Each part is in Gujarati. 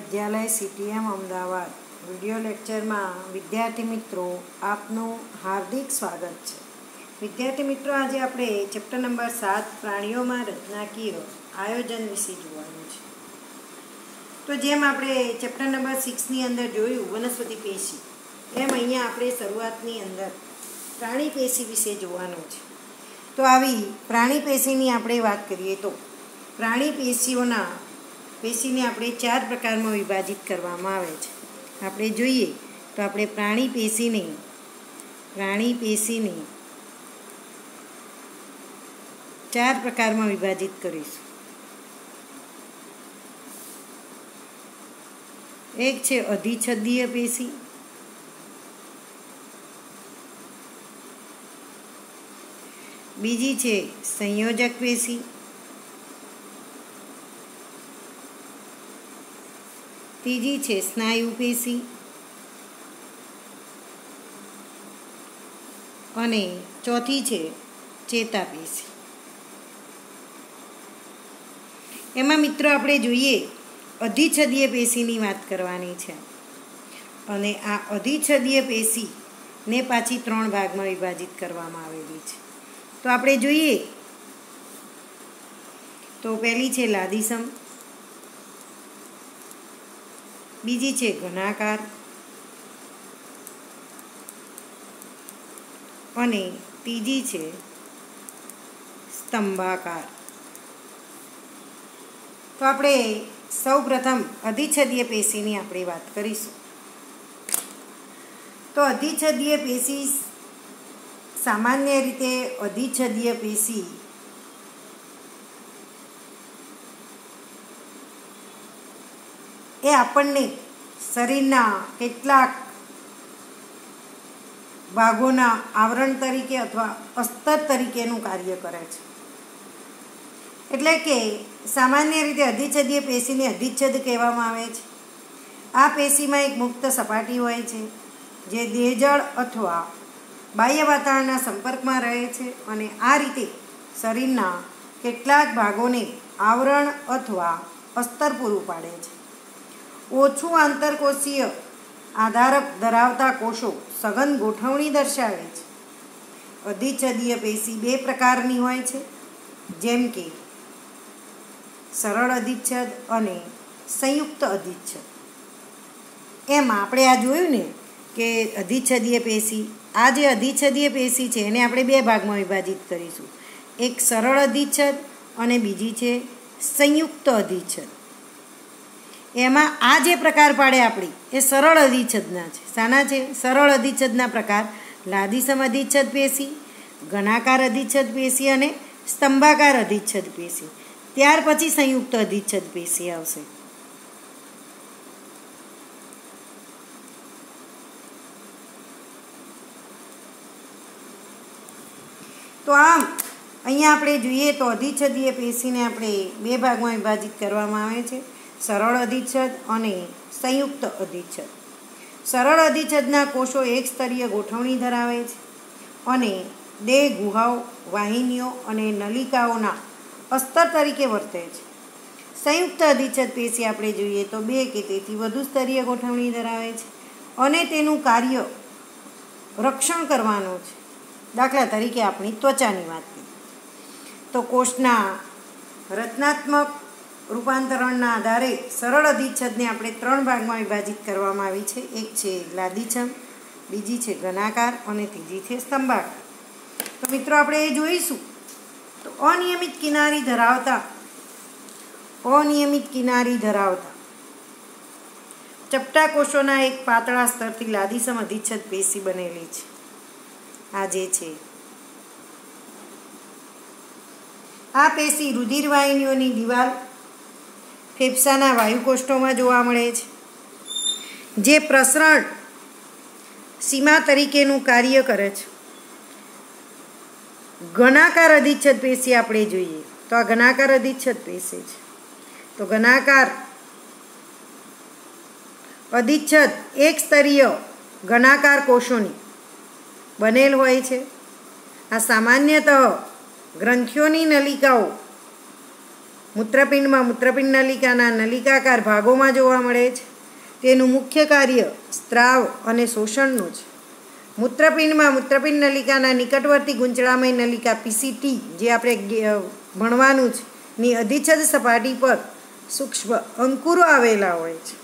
વિદ્યાલય સીટીએમ અમદાવાદ વિડિયો લેક્ચરમાં વિદ્યાર્થી મિત્રો આપનું હાર્દિક સ્વાગત છે। વિદ્યાર્થી મિત્રો આજે આપણે ચેપ્ટર નંબર 7 પ્રાણીઓમાં રચનાકીય આયોજન વિશે જોવાનું છે। તો જેમ આપણે ચેપ્ટર નંબર 6 ની અંદર જોયું વનસ્પતિ પેશી, એમ અહીંયા આપણે શરૂઆતની અંદર પ્રાણી પેશી વિશે જોવાનું છે। તો આવી પ્રાણી પેશીની આપણે વાત કરીએ તો પ્રાણી પેશીઓના પેશીને આપણે 4 પ્રકારમાં વિભાજિત કરવામાં આવે છે। આપણે જોઈએ તો આપણે પ્રાણી પેશીને 4 પ્રકારમાં વિભાજિત કરીશું। એક છે અધિચ્છદીય પેશી, બીજી છે સંયોજક પેશી, तीजी है स्नायु पेशी और चौथी है चेतापेशी। एमां मित्रों आपणे जोईए अधिच्छदीय पेशीनी वात करवानी छे अने आ अधिच्छदीय पेशी ने पाछी 3 भागमां विभाजित करवामां आवेली छे। तो आपणे जोईए तो पहली है लादीसम, बीजी है घनाकार और तीजी है स्तंभाकार। तो आप सौ प्रथम अधिच्छदीय पेशी की आप बात करीशु। तो अधिच्छदीय पेशी सामान्य रीते अधिच्छदीय पेशी ए आपने शरीरना केटलाक भागोना आवरण तरीके अथवा अस्तर तरीकेनु कार्य करे छे। एटले के सामान्य रीते अधिच्छदीय पेशी ने अधिच्छद कहेवामां आवे छे। आ पेशी में एक मुक्त सपाटी होय छे जे देहजळ अथवा बाह्य वातावरणना संपर्कमां रहे छे अने आ रीते शरीरना केटलाक भागोने आवरण अथवा अस्तर पूरुं पाडे छे। ओछू आंतरकोशीय आधारक धरावता कोषों सघन गोठवणी दर्शावे छे। अधिच्छदीय पेशी 2 प्रकारनी होय छे, जेम के सरल अधिच्छद अने संयुक्त अधिच्छद। एम आपणे आ जोयुं ने के अधिच्छदीय पेशी, आ जे अधिच्छदीय पेशी छे एने आपणे 2 भागमां विभाजित करीशुं। एक सरल अधिच्छद अने बीजी छे संयुक्त अधिच्छद। एमां आ जे प्रकार पाडे आपणी ए सरल अधिच्छदना छे। साना छे सरल अधिच्छदना प्रकार? लादीसम अधिच्छद पेशी, घनाकार अधिच्छद पेशी अने स्तंभाकार अधिच्छद पेशी। त्यार पछी संयुक्त अधिच्छद पेशी आवशे। तो आम अहींया आपणे जोईए तो अधिच्छदीय पेशीने आपणे 2 भागमां विभाजित करवामां आवे छे, सरल अधिच्छद अने संयुक्त अधिच्छद। सरल अधिच्छदना कोषों एक स्तरीय गोठवणी धरावे छे अने देह गुहाओ, वाहिनीओ अने नलिकाओना अस्तर तरीके वर्ते छे। संयुक्त अधिच्छद पेशी आपणे जोईए तो 2 के तेथी वधु स्तरीय गोठवणी धरावे छे अने तेनुं कार्य रक्षण करवानुं छे। दाखला तरीके आपणी त्वचानी वात करीए तो कोषना रचनात्मक रूपांतरण आधार सरल अधिच्छद ने अपने 3 भाग में विभाजित करवामां आवी छे। एक है लादीछम, बीजी है घनाकार और तीजी है स्तंभाकार। तो मित्रों आपणे जोईशुं तो अनियमित किनारी धरावता चपटा कोषोना एक पातळा स्तरथी लादीसम अधिच्छद पेशी बनेली छे। आ जे छे आ पेशी रुधिरवाहिनीओनी दीवाल फेफसाना वायुकोष्ठों में जोवा मळे छे, जे प्रसरण सीमा तरीकेनु कार्य करे छे। घनाकार अधिच्छद पेशी आपणे जोईए तो आ घनाकार अधिच्छद पेशी छे। तो घनाकार अधिच्छद एक स्तरीय घनाकार कोषोनी बनेल होय छे। आ सामान्यतः ग्रंथिओनी नलिकाओ મૂત્રપિંડમાં મૂત્રપિંડ નલિકાના નલિકાકાર ભાગોમાં જોવા મળે છે. તેનું મુખ્ય કાર્ય સ્ત્રાવ અને શોષણનું છે. મૂત્રપિંડમાં મૂત્રપિંડ નલિકાના નિકટવર્તી ગુંચળામય નલિકા PCT, જે આપણે ભણવાનું છે, ની અધિચ્છદ સપાટી પર સૂક્ષ્મ અંકુરો આવેલા હોય છે.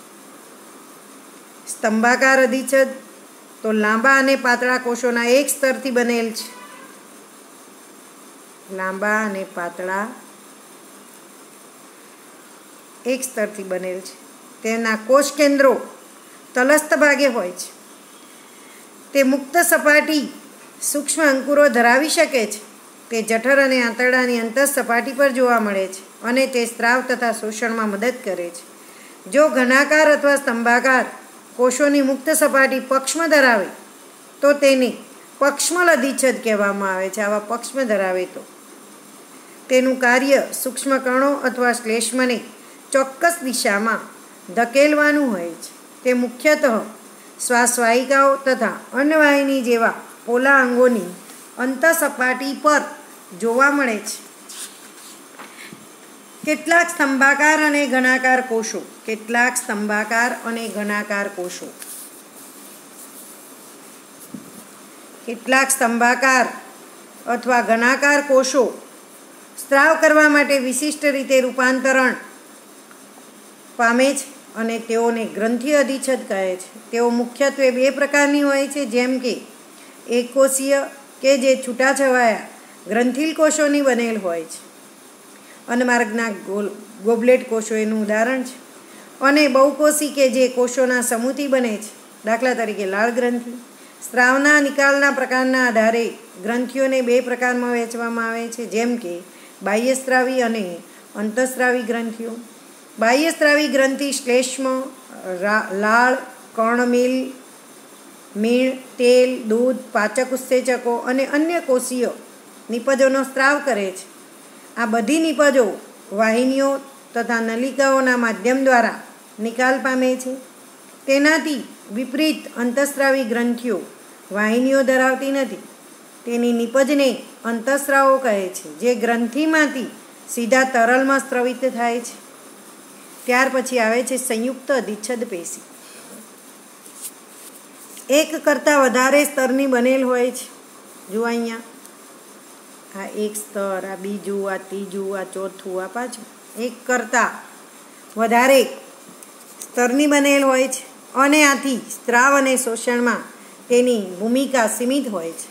સ્તંભાકાર અધિચ્છદ તો લાંબા અને પાતળા કોષોના એક સ્તરથી બનેલ છે. લાંબા અને પાતળા એક સ્તરથી બનેલ છે. તેના કોષ કેન્દ્રો તલસ્થ ભાગે હોય છે. તે મુક્ત સપાટી સૂક્ષ્મ અંકુરો ધરાવી શકે છે. તે જઠર અને આંતરડાની અંતઃ સપાટી પર જોવા મળે છે અને તે સ્ત્રાવ તથા શોષણમાં મદદ કરે છે. જો ઘનાકાર અથવા સ્તંભાકાર કોષોની મુક્ત સપાટી પક્ષ્મ ધરાવે તો તેને પક્ષ્મલ અધિચ્છદ કહેવામાં આવે છે. આવા પક્ષ્મ ધરાવે તો તેનું કાર્ય સૂક્ષ્મ કણો અથવા શ્લેષ્મને ચોક્કસ દિશામાં ધકેલવાનું હોય છે. તે મુખ્યતઃ શ્વાસવાહિકાઓ તથા અન્નવાહિની જેવા પોલા અંગોની અંતઃસપાટી પર જોવા મળે છે. કેટલાક સ્તંભાકાર અને ઘનાકાર કોષો સ્ત્રાવ કરવા માટે વિશિષ્ટ રીતે રૂપાંતરણ પામે છે અને તેઓને ગ્રંથિ અધિચ્છદ કહે છે. તેઓ મુખ્યત્વે બે પ્રકારની હોય છે, જેમ કે એકકોષીય કે જે છૂટાછવાયા ગ્રંથિલ કોષોની બનેલ હોય છે. અન્નમાર્ગના ગોબલેટ કોષો એનું ઉદાહરણ છે. અને બહુકોષી કે જે કોષોના સમૂહથી બને છે, દાખલા તરીકે લાળ ગ્રંથિ. સ્ત્રાવના નિકાલના પ્રકારના આધારે ગ્રંથિઓને બે પ્રકારમાં વહેંચવામાં આવે છે, જેમ કે બાહ્યસ્ત્રાવી અને અંતઃસ્ત્રાવી ગ્રંથિઓ. બાહ્યસ્ત્રાવી ગ્રંથિ શ્લેષ્મ, લાળ, કણમિલ, મીણ, તેલ, દૂધ, પાચક ઉત્સેચકો અને અન્ય કોષીય નિપજોનો સ્ત્રાવ કરે છે. આ બધી નિપજો વાહિનીઓ તથા નલિકાઓના માધ્યમ દ્વારા નિકાલ પામે છે. તેનાથી વિપરીત અંતઃસ્ત્રાવી ગ્રંથિઓ વાહિનીઓ ધરાવતી નથી. તેની નિપજને અંતઃસ્ત્રાવો કહે છે, જે ગ્રંથિમાંથી સીધા તરલમાં સ્ત્રવિત થાય છે. ત્યાર પછી આવે છે સંયુક્ત અધિચ્છદ પેશી. એક કરતાં વધારે સ્તરની બનેલ હોય છે. જુઓ અહીંયા આ એક સ્તર, આ બીજું, આ ત્રીજું, આ ચોથું, આ પાછું. એક કરતાં વધારે સ્તરની બનેલ હોય છે અને આથી સ્ત્રાવ અને શોષણમાં તેની ભૂમિકા સીમિત હોય છે.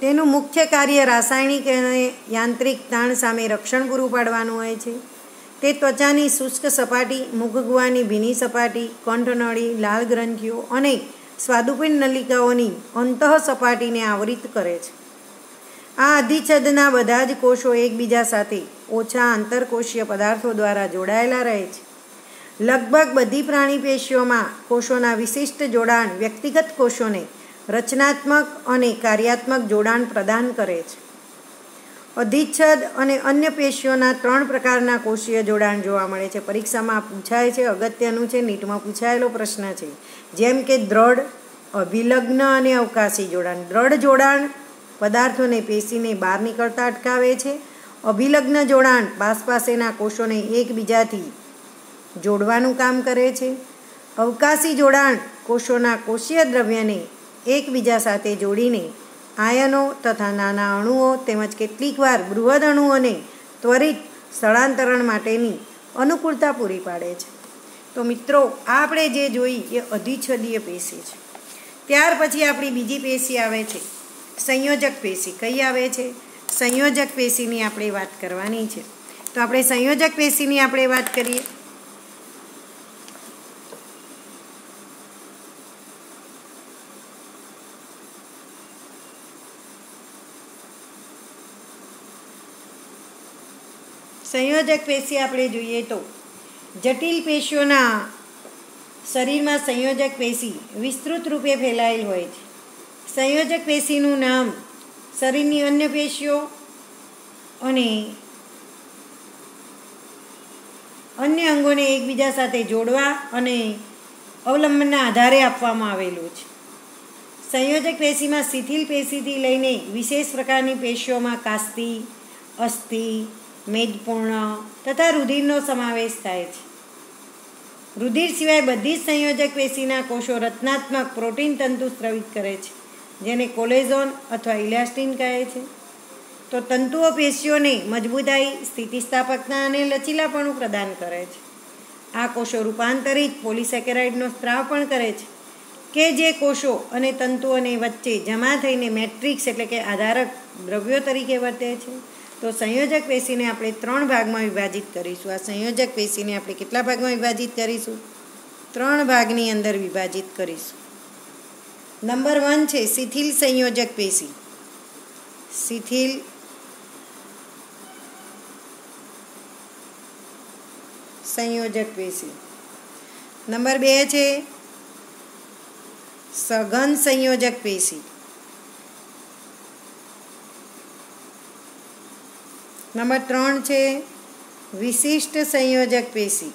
તેનું મુખ્ય કાર્ય રાસાયણિક અને યાંત્રિક તાણ સામે રક્ષણ પૂરું પાડવાનું હોય છે. તે ત્વચાની શુષ્ક સપાટી, મુખગુવાની ભીની સપાટી, કંઠનળી, લાળ ગ્રંથિઓ અને સ્વાદુપિંડ નલિકાઓની અંતઃ સપાટીને આવરિત કરે છે. આ અધિચ્છદના બધા જ કોષો એકબીજા સાથે ઓછા આંતરકોષીય પદાર્થો દ્વારા જોડાયેલા રહે છે. લગભગ બધી પ્રાણી પેશીઓમાં કોષોના વિશિષ્ટ જોડાણ વ્યક્તિગત કોષોને રચનાત્મક અને કાર્યાત્મક જોડાણ પ્રદાન કરે છે. અધિચ્છદ અને અન્ય પેશીઓના ત્રણ પ્રકારના કોષીય જોડાણ જોવા મળે છે. પરીક્ષામાં પૂછાય છે, અગત્યનું છે, નીટમાં પૂછાયેલો પ્રશ્ન છે. જેમ કે દ્રઢ, અભિલગ્ન અને અવકાશી જોડાણ. દ્રઢ જોડાણ પદાર્થોને પેશીને બહાર નીકળતા અટકાવે છે. અભિલગ્ન જોડાણ પાસપાસેના કોષોને એકબીજાથી જોડવાનું કામ કરે છે. અવકાશી જોડાણ કોષોના કોષીય દ્રવ્યને એકબીજા સાથે જોડીને આયનો તથા નાના અણુઓ તેમજ કેટલીકવાર બૃહદ અણુઓને ત્વરિત સ્થળાંતરણ માટેની અનુકૂળતા પૂરી પાડે છે. તો મિત્રો, આપણે જે જોઈ એ અધિચ્છદીય પેશી છે. ત્યાર પછી આપણી બીજી પેશી આવે છે સંયોજક પેશી. કઈ આવે છે? સંયોજક પેશીની આપણે વાત કરવાની છે. તો આપણે સંયોજક પેશીની આપણે વાત કરીએ. સંયોજક પેશી આપણે જોઈએ તો જટિલ પેશીઓના શરીરમાં સંયોજક પેશી વિસ્તૃત રૂપે ફેલાયેલ હોય છે. સંયોજક પેશીનું નામ શરીરની અન્ય પેશીઓ અને અન્ય અંગોને એકબીજા સાથે જોડવા અને અવલંબનના આધારે આપવામાં આવેલું છે. સંયોજક પેશીમાં શિથિલ પેશીથી લઈને વિશેષ પ્રકારની પેશીઓમાં કાસ્તી, અસ્થિ, મેદપૂર્ણ તથા રુધિરનો સમાવેશ થાય છે. રુધિર સિવાય બધી જ સંયોજક પેશીના કોષો રચનાત્મક પ્રોટીન તંતુ સ્ત્રવિત કરે છે, જેને કોલેઝોન અથવા ઇલાસ્ટિન કહે છે. તો તંતુઓ પેશીઓને મજબૂતાઈ, સ્થિતિસ્થાપકતા અને લચીલાપણું પ્રદાન કરે છે. આ કોષો રૂપાંતરિત પોલિસેકેરાઇડનો સ્ત્રાવ પણ કરે છે, કે જે કોષો અને તંતુઓને વચ્ચે જમા થઈને મેટ્રિક્સ એટલે કે આધારક દ્રવ્યો તરીકે વર્તે છે. તો સંયોજક પેશીને આપણે 3 ભાગમાં વિભાજિત કરીશું. આ સંયોજક પેશીને આપણે કેટલા ભાગમાં વિભાજિત કરીશું? 3 ભાગની અંદર વિભાજિત કરીશું. નંબર 1 છે શિથિલ સંયોજક પેશી. શિથિલ સંયોજક પેશી. નંબર 2 છે સઘન સંયોજક પેશી. नंबर 3 है विशिष्ट संयोजक पेशी.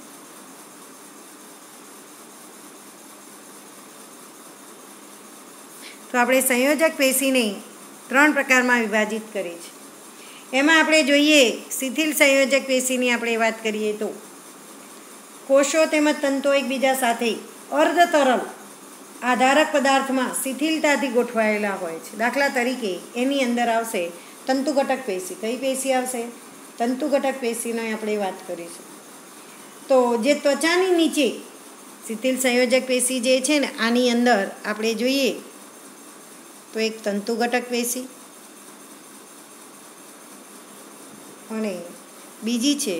तो आप संयोजक पेशी ने 3 प्रकार में विभाजित करे. एम आप जो शिथिल संयोजक पेशी ने आप बात करिए तो कोषों तेमज तंतुओं एक बीजा साथ अर्ध तरल आधारक पदार्थ में शिथिलता गोठवायेला होय छे. दाखला तरीके एनी अंदर आवशे तंतु घटक पेशी. कई पेशी आवशे? तंतु घटक पेशीनी आपणे वात करीशुं. तो जे त्वचानी नीचे शिथिल संयोजक पेशी जे छे ने आनी अंदर आपणे जोईए तो एक तंतु घटक पेशी अने बीजी छे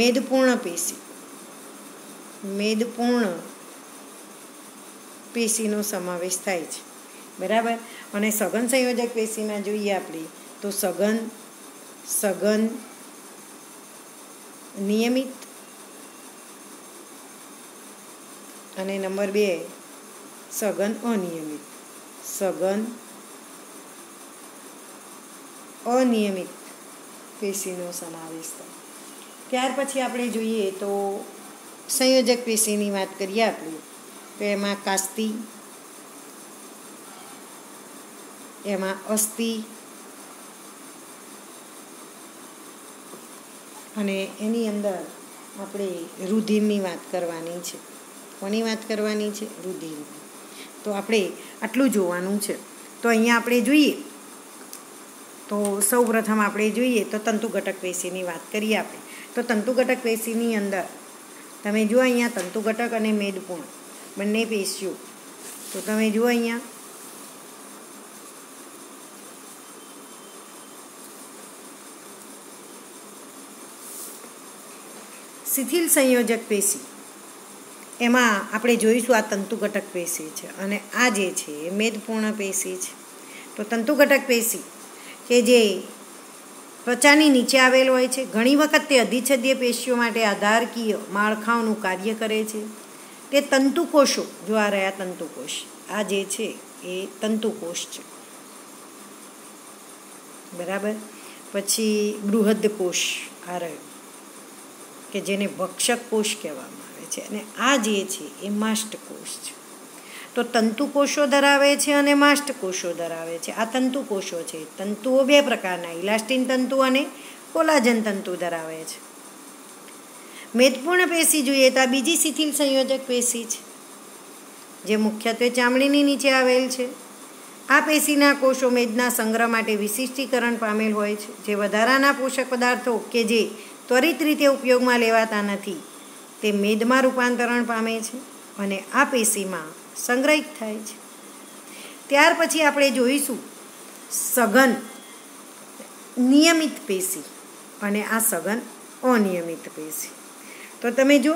मेदपूर्ण पेशी. मेदपूर्ण पेशीनो समावेश थाय छे, बराबर. अने सघन संयोजक पेशीमां जोईए आपणे तो सघन, सघन नियमित अने नंबर 2 सघन अनियमित. सघन अनियमित पेशीनो समावेश थाय. त्यार पछी आपणे जोईए तो संयोजक पेशीनी वात करीए आपणे तो एमां कास्ती, एमां अस्थि અને એની અંદર આપણે રુધિરની વાત કરવાની છે. કોની વાત કરવાની છે? રુધિરની. તો આપણે આટલું જોવાનું છે. તો અહીંયા આપણે જોઈએ તો સૌપ્રથમ આપણે જોઈએ તો તંતુ ઘટક પેશીની વાત કરીએ આપણે. તો તંતુ ઘટક પેશીની અંદર તમે જુઓ અહીંયા તંતુ ઘટક અને મેદપૂર્ણ બંને પેશીઓ. તો તમે જુઓ અહીંયા शिथिल संयोजक पेशी एम आप जोईशुं आ तंतु घटक पेशी है और आज है मेदपूर्ण पेशी है. तो तंतु घटक पेशी के जे त्वचा नीचे आवेल होय छे, घणी वखत अधिच्छदीय पेशीओ माटे आधारकीय माळखानुं कार्य करे छे. ते तंतुकोषो जो आ रहा तंतुकोष आ जे छे ए तंतुकोष छे, बराबर. पछी बृहदकोष आ रह्यो કે જેને ભક્ષક કોષ કહેવામાં આવે છે અને આ જે છે એ માષ્ટકોષ છે. તો તંતુકોષો ધરાવે છે અને માષ્ટકોષો ધરાવે છે. આ તંતુકોષો છે. તંતુઓ 2 પ્રકારના, ઇલાસ્ટિન તંતુ અને કોલાજન તંતુ ધરાવે છે. મેદપૂર્ણ પેશી જોઈએ તો આ બીજી શિથિલ સંયોજક પેશી છે, જે મુખ્યત્વે ચામડીની નીચે આવેલ છે. આ પેશીના કોષો મેદના સંગ્રહ માટે વિશિષ્ટીકરણ પામેલ હોય છે, જે વધારાના પોષક પદાર્થો કે જે त्वरित रीते उपयोग में लेवाता नहीं ते मेद में रूपांतरण पामे छे अने आ पेशी में संग्रहित थाय छे. त्यार पछी आपणे जोईशुं सघन नियमित पेशी अने आ सघन अनियमित पेशी. तो तमे जो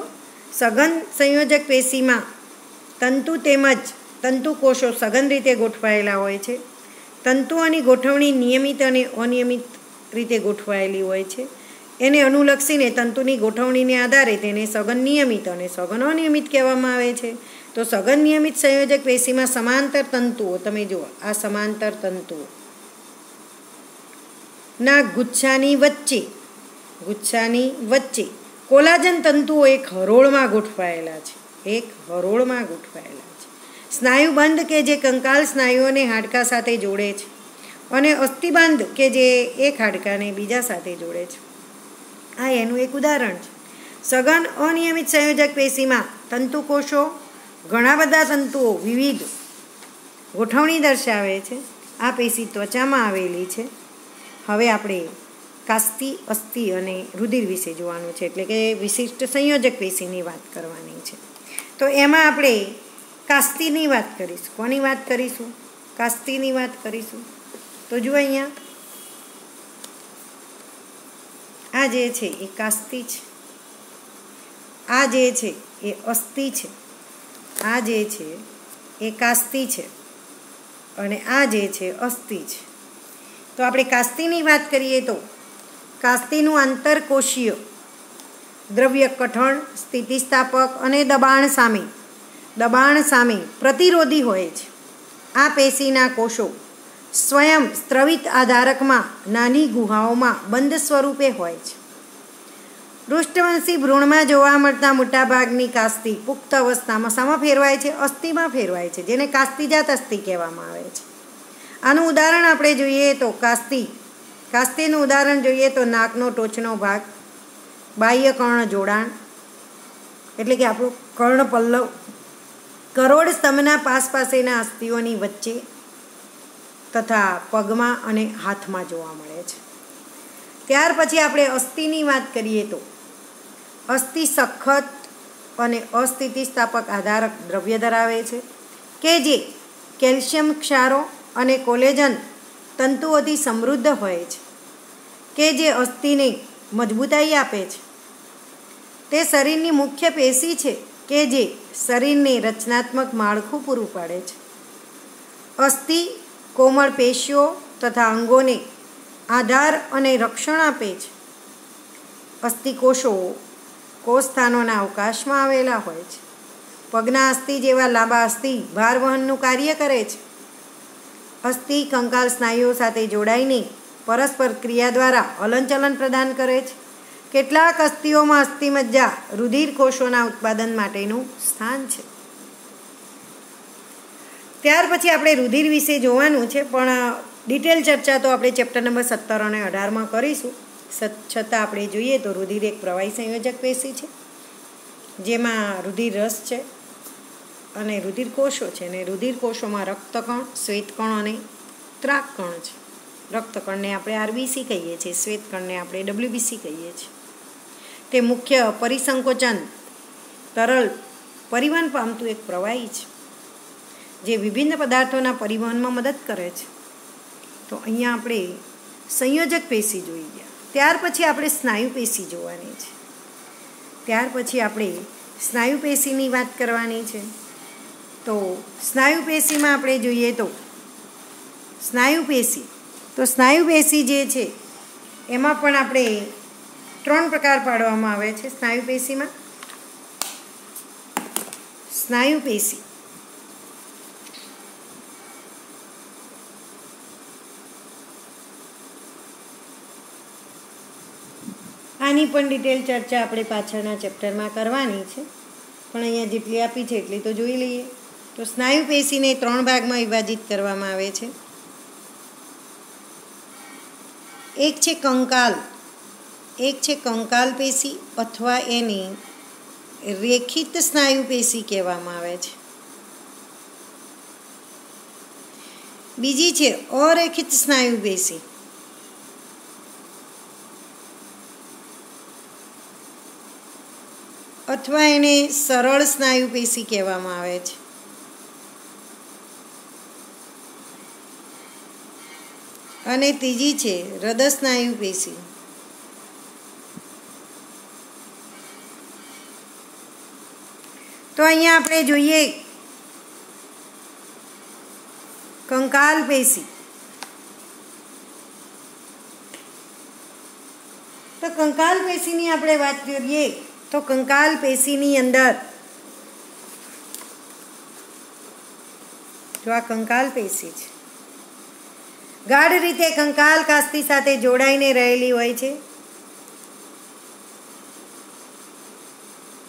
सघन संयोजक पेशी में तंतु तेमज तंतुकोषो सघन रीते गोठवायेला होय छे. तंतुओनी गोठवणी नियमित अने अनियमित रीते गोठवायेली होय छे. એને અનુલક્ષીને તંતુની ગોઠવણીને આધારે તેને સઘન નિયમિત અને સઘન અનિયમિત કહેવામાં આવે છે. તો સઘન નિયમિત સંયોજક પેશીમાં સમાંતર તંતુઓ, તમે જુઓ આ સમાંતર તંતુઓ ના ગુચ્છાની વચ્ચે કોલાજન તંતુઓ એક હરોળમાં ગોઠવાયેલા છે. સ્નાયુબંધ કે જે કંકાલ સ્નાયુઓને હાડકાં સાથે જોડે છે અને અસ્થિબંધ કે જે એક હાડકાને બીજા સાથે જોડે છે. आ एनु एक उदाहरण है। सघन अनियमित संयोजक पेशी में तंतुकोषो घणा बधा तंतुओं विविध गोठवणी दर्शावे छे। आ पेशी त्वचा में आवेली छे। हवे आपणे कास्ती अस्थि अने रुधिर विषे जोवानुं छे, एटले के विशिष्ट संयोजक पेशीनी वात करवानी छे। तो एमां आपणे कास्तीनी वात करीशुं। कोनी वात करीशुं? कास्तीनी वात करीशुं। तो जुओ अहींया आ जे छे ए कास्ती छे, आ जे छे ए अस्थि छे, आ जे छे ए कास्ती छे अने आ जे छे अस्थि छे। तो आपणे कास्तीनी वात करीए तो कास्तीनुं आंतरकोशीय द्रव्य कठण स्थितिस्थापक अने दबाण सामे प्रतिरोधी होय छे। आ पेशीना कोषो स्वयं स्त्रवित आधारक में नानी गुहाओं में बंद स्वरूपे होय छे। पृष्ठवंशी भ्रूण में जोवा मळता मोटाभागनी कास्ती पुख्त अवस्था में शामां फेरवाय छे? अस्थि में फेरवाय छे, जेने कास्तीजात अस्थि कहेवामां आवे छे। आनुं उदाहरण आपणे जोईए तो कास्तीनुं उदाहरण जोईए तो नाकनो टोचनो भाग, बाह्य कर्ण जोड़ाण एटले के आपणो कर्णपल्लव, करोड़ स्तंभना पासपासेना अस्थिओनी वच्चे तथा पगमां अने हाथमां जोवा मळे छे। त्यार पछी आपणे अस्थिनी वात करीए तो अस्थि सखत अने अस्थितिस्थापक आधारक द्रव्य धरावे छे के जे कैल्शियम क्षारो अने कोलेजन तंतुओथी समृद्ध होय छे के जे अस्थिने मजबूताई आपे छे। ते शरीरनी मुख्य पेशी छे के जे शरीरने रचनात्मक माळखुं पूरुं पाडे छे। अस्थि कोमल पेशीओ तथा अंगोने आधार अने रक्षण आपे छे। अस्थिकोषो कोषस्थानोना अवकाशमां आवेला होय छे। पगना अस्थि जेवा लांबा अस्थि भार वहननुं कार्य करे छे। अस्थि कंकाल स्नायुओ साथे जोડાઈને परस्पर क्रिया द्वारा हलनचलन प्रदान करे छे। કેટલાક અસ્થિઓમાં અસ્થિમજ્જા રુધિર કોષોના ઉત્પાદન માટેનું સ્થાન છે। ત્યાર પછી આપણે રુધિર વિશે જોવાનું છે, પણ ડિટેલ ચર્ચા તો આપણે ચેપ્ટર નંબર 17 અને 18માં કરીશું। છતાં આપણે જોઈએ તો રુધિર એક પ્રવાહી સંયોજક પેશી છે, જેમાં રુધિર રસ છે અને રુધિર કોષો છે, અને રુધિર કોષોમાં રક્તકણ, શ્વેતકણ અને ત્રાકકણ છે। રક્તકણને આપણે RBC કહીએ છીએ, શ્વેતકણને આપણે WBC કહીએ છીએ। તે મુખ્ય પરિસંકોચન તરલ પરિવહન પામતું એક પ્રવાહી છે, જે વિભિન્ન પદાર્થોના પરિવહનમાં મદદ કરે છે। तो अहींया आपणे संयोजक पेशी जोई गया। त्यार पछी आपणे स्नायु पेशी जोवानी छे। त्यार पछी आपणे स्नायु पेशीनी वात करवानी छे। तो स्नायु पेशी में आपणे जोईए तो स्नायु पेशी जे छे एमां पण आपणे 3 प्रकार पाडवामां आवे छे। आनी पण डिटेल चर्चा आपणे पाछळना चेप्टरमां करवानी छे, पण अहींया जेटली आपी छे एटली तो जोई लईए। तो स्नायु पेशीने 3 भागमां विभाजित करवामां आवे छे। एक छे कंकाल पेशी अथवा एने रेखित स्नायु पेशी कहेवामां आवे छे। बीजी छे अरेखित स्नायु पेशी। अथवा एने सरल स्नायु पेशी कहेवामां आवे छे। अने तीजी छे हृदय स्नायु पेशी। तो अहींया आपणे जोईए कंकाल पेशी। तो कंकाल पेशीनी आपणे वात करीए तो कंकाल पेशीनी अंदर जो आ कंकाल पेशी छे गाढ़ रीते कंकाल कास्ती साथे जोड़ाईने रहेली होय छे।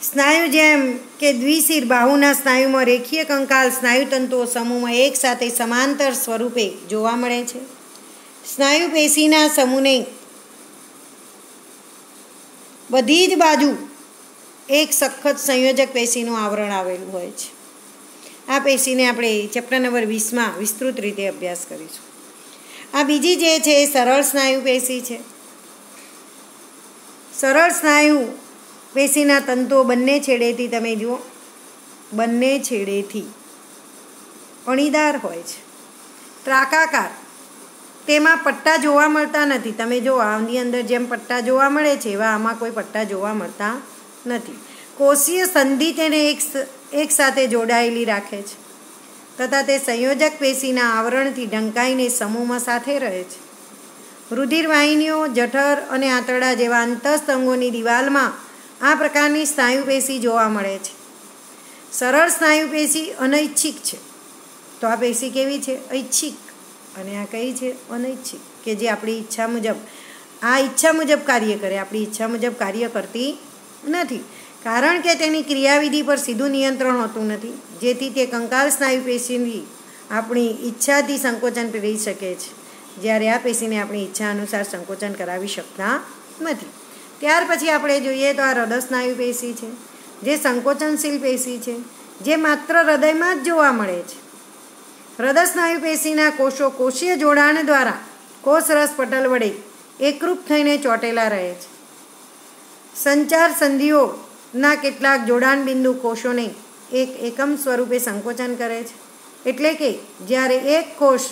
स्नायु जेम के द्विशिर बाहुना स्नायुमां रेखीय कंकाल स्नायुतंतुओ समूहमां एक साथे समांतर स्वरूपे जोवा मळे छे। स्नायु पेशीना समूहने બધી જ બાજુ એક સખત સંયોજક પેશીનું આવરણ આવેલું હોય છે. આ પેશીને આપણે ચેપ્ટર નંબર 20માં વિસ્તૃત રીતે અભ્યાસ કરીશું. આ બીજી જે છે એ સરળ સ્નાયુ પેશી છે. સરળ સ્નાયુ પેશીના તંતુઓ બંને છેડેથી તમે જુઓ, બંને છેડેથી અણીદાર હોય છે, ત્રાકાકાર. તેમાં પટ્ટા જોવા મળતા નથી. તમે જો આની અંદર જેમ પટ્ટા જોવા મળે છે એવા આમાં કોઈ પટ્ટા જોવા મળતા નથી. કોષીય સંધિ તેને એક સાથે જોડાયેલી રાખે છે તથા તે સંયોજક પેશીના આવરણથી ઢંકાઈને સમૂહમાં સાથે રહે છે. રુધિર વાહિનીઓ, જઠર અને આંતરડા જેવા અંતઃસ્તંગોની દિવાલમાં આ પ્રકારની સ્નાયુપેશી જોવા મળે છે. સરળ સ્નાયુપેશી અનૈચ્છિક છે. તો આ પેશી કેવી છે? ઐચ્છિક. અને આ કઈ છે? અનૈચ્છિક, કે જે આપણી ઈચ્છા મુજબ કાર્ય કરે. આપણી ઈચ્છા મુજબ કાર્ય કરતી નથી કારણ કે તેની ક્રિયાવિધિ પર સીધું નિયંત્રણ હોતું નથી, જેથી તે કંકાલ સ્નાયુ પેશીની આપણી ઈચ્છાથી સંકોચન કરી શકે છે, જ્યારે આ પેશીને આપણી ઈચ્છા અનુસાર સંકોચન કરાવી શકતા નથી. ત્યાર પછી આપણે જોઈએ તો આ હૃદય સ્નાયુ પેશી છે, જે સંકોચનશીલ પેશી છે, જે માત્ર હૃદયમાં જ જોવા મળે છે. હૃદયસ્નાયુ પેશીના કોષો કોષીય જોડાણ દ્વારા કોષરસ પટલ વડે એકરૂપ થઈને ચોંટેલા રહે છે. સંચાર સંધિઓના કેટલાક જોડાણ બિંદુ કોષોને એક એકમ સ્વરૂપે સંકોચન કરે છે. એટલે કે જ્યારે એક કોષ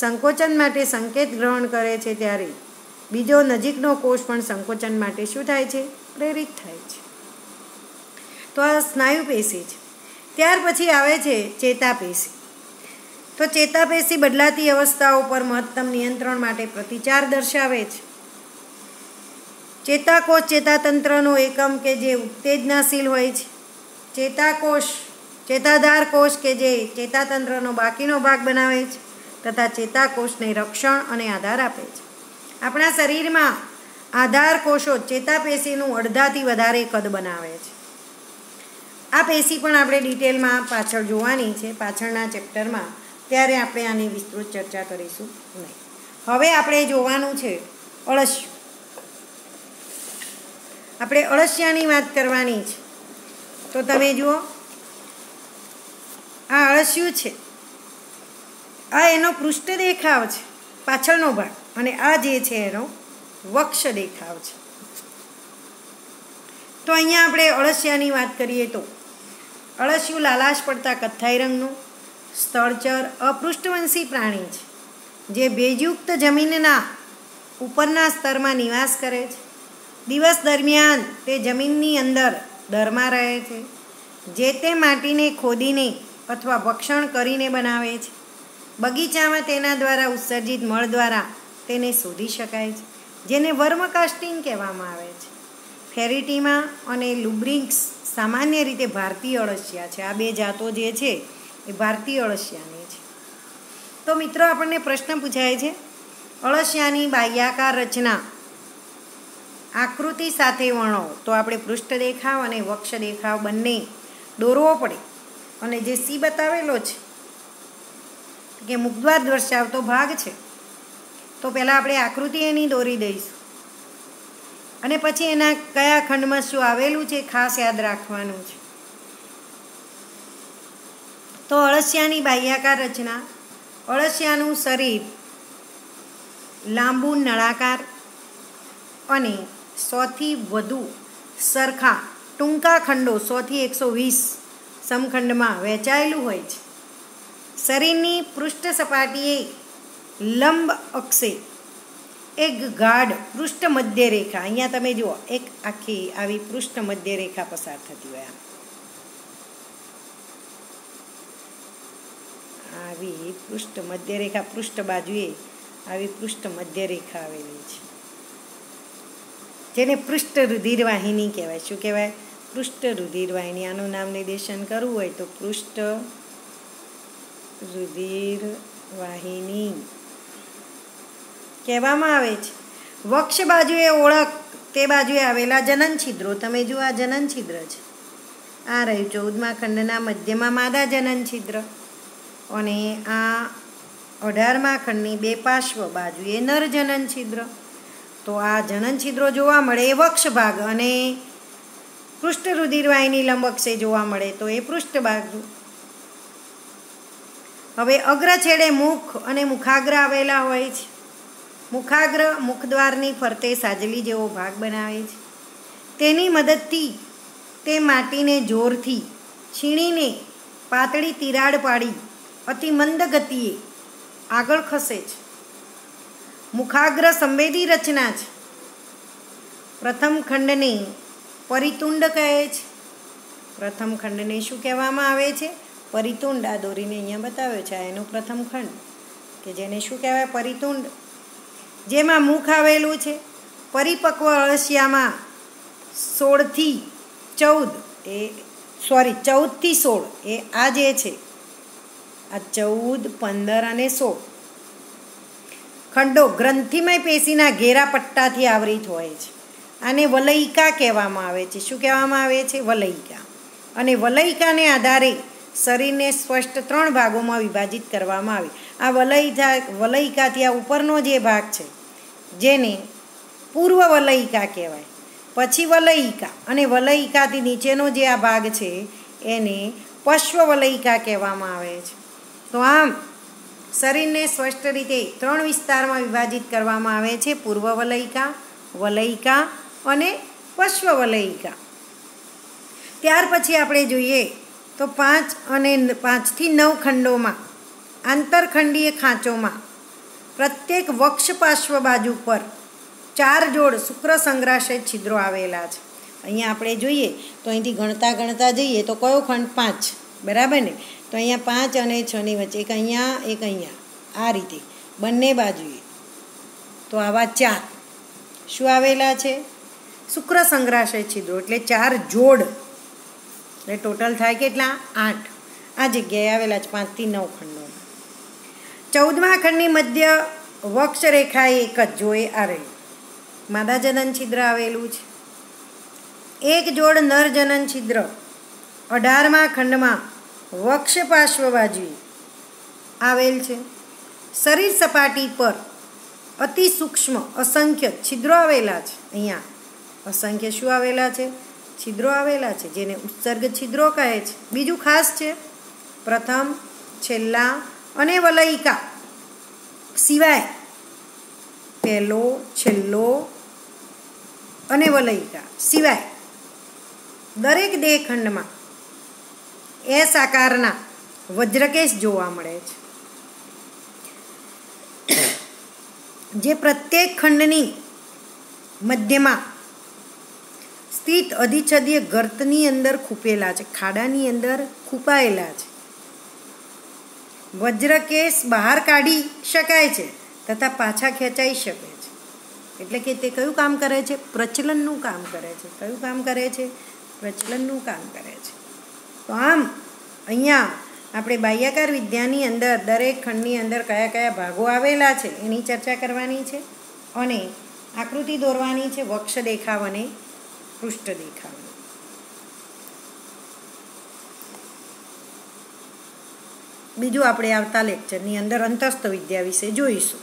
સંકોચન માટે સંકેત ગ્રહણ કરે છે ત્યારે બીજો નજીકનો કોષ પણ સંકોચન માટે શું થાય છે? પ્રેરિત થાય છે. તો આ સ્નાયુ પેશી છે. ત્યાર પછી આવે છે ચેતાપેશી. તો ચેતાપેશી બદલાતી અવસ્થાઓ પર મહત્તમ નિયંત્રણ માટે પ્રતિચાર દર્શાવે છે. ચેતાકોષ ચેતાતંત્રનો એકમ કે જે ઉત્તેજનાશીલ હોય છે. ચેતાધાર કોષ કે જે ચેતાતંત્રનો બાકીનો ભાગ બનાવે છે તથા ચેતાકોષને રક્ષણ અને આધાર આપે છે. આપણા શરીરમાં આધાર કોષો ચેતાપેશીનું અડધાથી વધારે કદ બનાવે છે. આ પેશી પણ આપણે ડિટેલમાં પાછળ જોવાની છે, પાછળના ચેપ્ટરમાં, ત્યારે આપણે આની વિસ્તૃત ચર્ચા કરીશું નહીં. હવે આપણે જોવાનું છે અળસિયું. આપણે અળસિયાની વાત કરવાની છે. તો તમે જુઓ, આ અળસિયું છે. આ એનો પૃષ્ઠ દેખાવ છે, પાછળનો ભાગ, અને આ જે છે એનો વક્ષ દેખાવ છે. તો અહીંયા આપણે અળસિયાની વાત કરીએ તો અળસિયું લાલાશ પડતા કથ્થાઈ રંગનું સ્થળચર અપૃષ્ઠવંશી પ્રાણી છે, જે ભેજયુક્ત જમીનના ઉપરના સ્તરમાં નિવાસ કરે છે. દિવસ દરમિયાન તે જમીનની અંદર દરમાં રહે છે, જે તે માટીને ખોદીને અથવા ભક્ષણ કરીને બનાવે છે. બગીચામાં તેના દ્વારા ઉત્સર્જિત મળ દ્વારા તેને શોધી શકાય છે, જેને વર્મકાસ્ટિંગ કહેવામાં આવે છે. ફેરિટીમા અને લુબ્રિન્ક્સ સામાન્ય રીતે ભારતીય અળસિયા છે. આ બે જાતો જે છે એ ભારતીય અળસિયાની છે. તો મિત્રો, આપણને પ્રશ્ન પૂછાય છે, અળસિયાની બાહ્યાકાર રચના આકૃતિ સાથે વર્ણવો. તો આપણે પૃષ્ઠ દેખાવ અને વક્ષ દેખાવ બંને દોરવો પડે, અને જે સી બતાવેલો છે કે મુખદ્વાર દર્શાવતો ભાગ છે. તો પહેલાં આપણે આકૃતિ એની દોરી દઈશું, અને પછી એના કયા ખંડમાં શું આવેલું છે ખાસ યાદ રાખવાનું છે. તો અળસિયાની બાહ્યાકાર રચના. અળસિયાનું શરીર લાંબુ, નળાકાર અને 100થી વધુ સરખા ટૂંકા ખંડો 100 થી 120 સમખંડમાં વહેંચાયેલું હોય છે. શરીરની પૃષ્ઠ સપાટીએ લંબ અક્ષે એક ગાઢ પૃષ્ઠ મધ્ય રેખા, અહીંયા તમે જુઓ એક આખી આવી પૃષ્ઠ મધ્ય રેખા પસાર થતી હોય, આવી પૃષ્ઠ મધ્યરેખા, પૃષ્ઠ બાજુએ આવી પૃષ્ઠ મધ્યરેખા આવેલી છે, જેને પૃષ્ઠ રુધિરવાહિની કહેવાય. શું કહેવાય? પૃષ્ઠ રુધિરવાહિની. આનું નામ નિર્દેશન કરવું હોય તો પૃષ્ઠ રુધિરવાહિની કહેવામાં આવે છે. વક્ષ બાજુએ ઓળખ, તે બાજુએ આવેલા જનન છિદ્રો, તમે જુઓ આ જનન છિદ્ર છે. આ રહ્યું 14મા ખંડના મધ્યમાં માદા જનન છિદ્ર, અને આ 18મા ખંડની બે પાર્શ્વ બાજુએ નર જનન છિદ્ર, तो आ जनन छिद्रो जोवा मळे ए वक्षभाग अने पृष्ठ रुधिरवाहिनी लंबक्षे जोवा मळे तो ए पृष्ठभाग। हवे अग्र छेड़े मुख अने मुखाग्र आवेला होय छे। मुखाग्र मुखद्वारनी फरते साजली जेवो भाग बनावे छे। तेनी मददथी ते माटीने जोरथी छीणीने पातळी તિરાડ પાડી અતિ મંદ ગતિએ આગળ ખસે છે। મુખાગ્ર સંવેદી રચના છે। પ્રથમ ખંડને પરિતુંડ કહે છે। પ્રથમ ખંડને શું કહેવામાં આવે છે? પરિતુંડ। આ દોરીને અહીંયા બતાવ્યો છે, એનો પ્રથમ ખંડ કે જેને શું કહેવાય? પરિતુંડ, જેમાં મુખ આવેલું છે। પરિપક્વ અળસિયામાં 16 થી 14 એ सॉरी 14 થી 16 ए आज है आ 14, 15 और 16 खंडों ग्रंथिमय पेशीना घेरा पट्टा थी आवरित होय छे। आने वलयिका कहेवामां आवे छे। शुं कहेवामां आवे छे? वलयिका। अने वलयिकाने आधारे शरीर ने स्पष्ट 3 भागों में विभाजित करवामां आवे। आ वलयिका थी आ उपरनो जे भाग छे जेने पूर्व वलयिका कहेवाय। पछी वलयिका अने वलयिकाथी नीचेनो जे आ भाग छे एने पश्व वलयिका कहेवामां आवे छे। तो आम शरीर ने स्पष्ट रीते 3 विस्तार में विभाजित करवामां आवे छे। पूर्व वलयिका, वलयिका अने पश्व वलयिका। त्यार पछी आपणे जोईए तो 5 अने 5 થી 9 खंडों में आंतरखंडीय खाँचों में प्रत्येक वक्ष पार्श्व बाजू पर 4 जोड़ शुक्र संग्राशय छिद्रो आवेला छे। अहीं आपणे जोईए तो अहींथी गणता गणता जईए तो कयो खंड 5 बराबर ने। तो अहीं 5 અને 6 ની વચ્ચે એક अहीं आ रीते बंने बाजुए तो आवा 4 शुं आवेला छे? शुक्र संग्राशय छिद्रो एटले 4 जोड़ एटले टोटल थाय केटला? 8। आ जग्याए आवेला छे 5 થી 9 खंडो। 14મા खंडनी मध्य वक्षरेखाए एक ज जोए आ रही मादा जनन छिद्र आवेलू छे। एक जोड़ नर जनन छिद्र 18મા खंडमां वक्ष पार्श्व बाजुए आवेल छे। शरीर सपाटी पर अति सूक्ष्म असंख्य छिद्रो आवेला छे। अहींया असंख्य शुं आवेला छे? छिद्रो आवेला छे जेने उत्सर्ग छिद्रो कहे छे। बीजू खास छे प्रथम, छेल्ला अने वलयिका सिवाय पहलो, छेल्लो अने वलयिका सिवाय दरेक देहखंड में एस आकारना वज्रकेश जोवा मळे छे जे प्रत्येक खंडनी मध्य में स्थित अधिच्छदीय गर्तनी अंदर खूपेला छे। खाडानी अंदर खूपायेला छे। वज्रकेश बहार काढ़ी शकाय छे तथा पाछा खेचाई शके छे। एटले के ते कयुं काम करे छे? प्रचलननुं काम करे छे। कयुं काम करे छे? प्रचलननुं काम करे छे। तो आम अहींया आपणे बाह्याकार विद्यानी अंदर दरेक खंडनी अंदर कया कया भागो आवेला छे एनी चर्चा करवानी छे अने आकृति दोरवानी छे वक्ष देखाव अने पृष्ठ देखाव। बीजुं आपणे आवता लेक्चरनी अंदर अंतस्थ विद्या विषे जोईशुं।